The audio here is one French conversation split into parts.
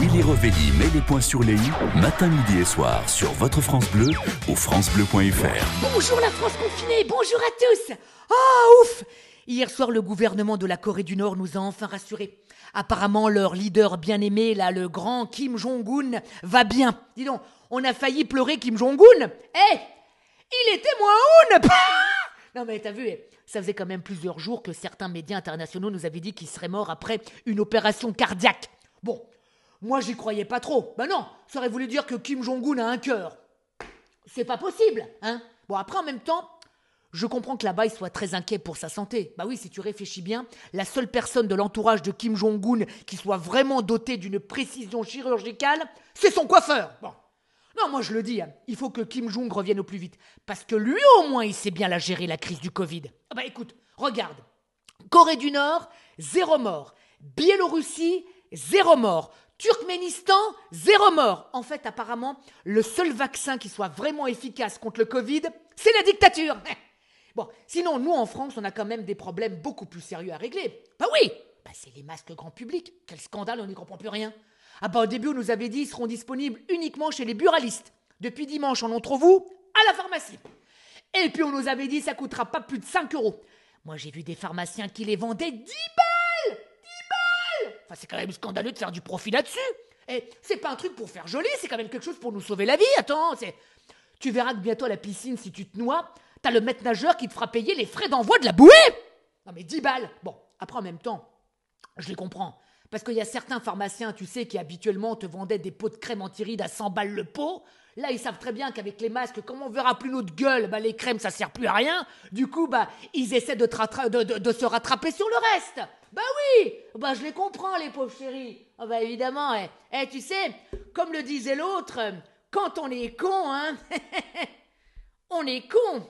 Willy Rovelli met les points sur les i, matin, midi et soir, sur votre France Bleu, au francebleu.fr. Bonjour la France confinée, bonjour à tous. Ah, ouf! Hier soir, le gouvernement de la Corée du Nord nous a enfin rassurés. Apparemment, leur leader bien-aimé, là, le grand Kim Jong-un, va bien. Dis donc, on a failli pleurer Kim Jong-un. Eh, il était moins une. Non mais t'as vu, ça faisait quand même plusieurs jours que certains médias internationaux nous avaient dit qu'il serait mort après une opération cardiaque. Bon, moi j'y croyais pas trop. Ben non, ça aurait voulu dire que Kim Jong-un a un cœur. C'est pas possible, hein. Bon, après en même temps, je comprends que là-bas ils soient très inquiets pour sa santé. Bah oui, si tu réfléchis bien, la seule personne de l'entourage de Kim Jong-un qui soit vraiment dotée d'une précision chirurgicale, c'est son coiffeur. Bon. Non, moi je le dis, hein, il faut que Kim Jong revienne au plus vite. Parce que lui au moins, il sait bien la gérer, la crise du Covid. Ah bah écoute, regarde. Corée du Nord, 0 mort. Biélorussie, 0 mort. Turkménistan, 0 mort. En fait, apparemment, le seul vaccin qui soit vraiment efficace contre le Covid, c'est la dictature. Bon, sinon, nous en France, on a quand même des problèmes beaucoup plus sérieux à régler. Bah oui, bah c'est les masques grand public. Quel scandale, on n'y comprend plus rien. Ah bah au début, on nous avait dit qu'ils seront disponibles uniquement chez les buralistes. Depuis dimanche, on en trouve où ? À la pharmacie. Et puis on nous avait dit que ça coûtera pas plus de 5 €. Moi, j'ai vu des pharmaciens qui les vendaient 10 balles ! 10 balles ! Enfin, c'est quand même scandaleux de faire du profit là-dessus. Et c'est pas un truc pour faire joli, c'est quand même quelque chose pour nous sauver la vie. Attends, tu verras que bientôt à la piscine, si tu te noies, t'as le maître nageur qui te fera payer les frais d'envoi de la bouée ! Non mais 10 balles ! Bon, après en même temps, je les comprends. Parce qu'il y a certains pharmaciens, tu sais, qui habituellement te vendaient des pots de crème anti-rides à 100 balles le pot. Là, ils savent très bien qu'avec les masques, comme on verra plus notre gueule, bah, les crèmes, ça sert plus à rien. Du coup, bah, ils essaient de se rattraper sur le reste. Bah oui, bah, je les comprends, les pauvres chéris. Ah bah évidemment, eh, tu sais, comme le disait l'autre, quand on est con, hein, on est con.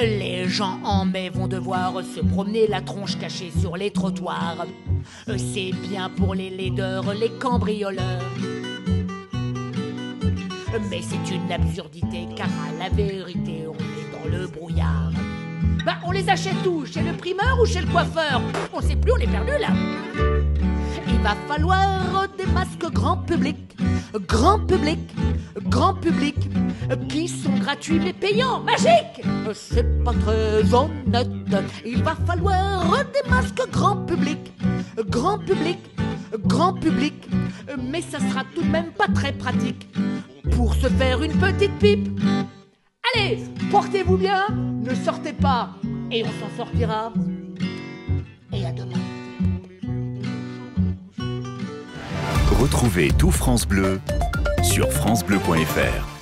Les gens en mai vont devoir se promener la tronche cachée sur les trottoirs. C'est bien pour les laideurs, les cambrioleurs. Mais c'est une absurdité, car à la vérité, on est dans le brouillard. Bah, on les achète où ? Chez le primeur ou chez le coiffeur ? On sait plus, on est perdu là. Il va falloir des masques grand public, grand public, grand public, qui sont gratuits mais payants, magique. C'est pas très honnête. Il va falloir des masques grand public, grand public, grand public, mais ça sera tout de même pas très pratique pour se faire une petite pipe. Allez, portez-vous bien, ne sortez pas, et on s'en sortira. Et à demain. Retrouvez tout France Bleu sur francebleu.fr.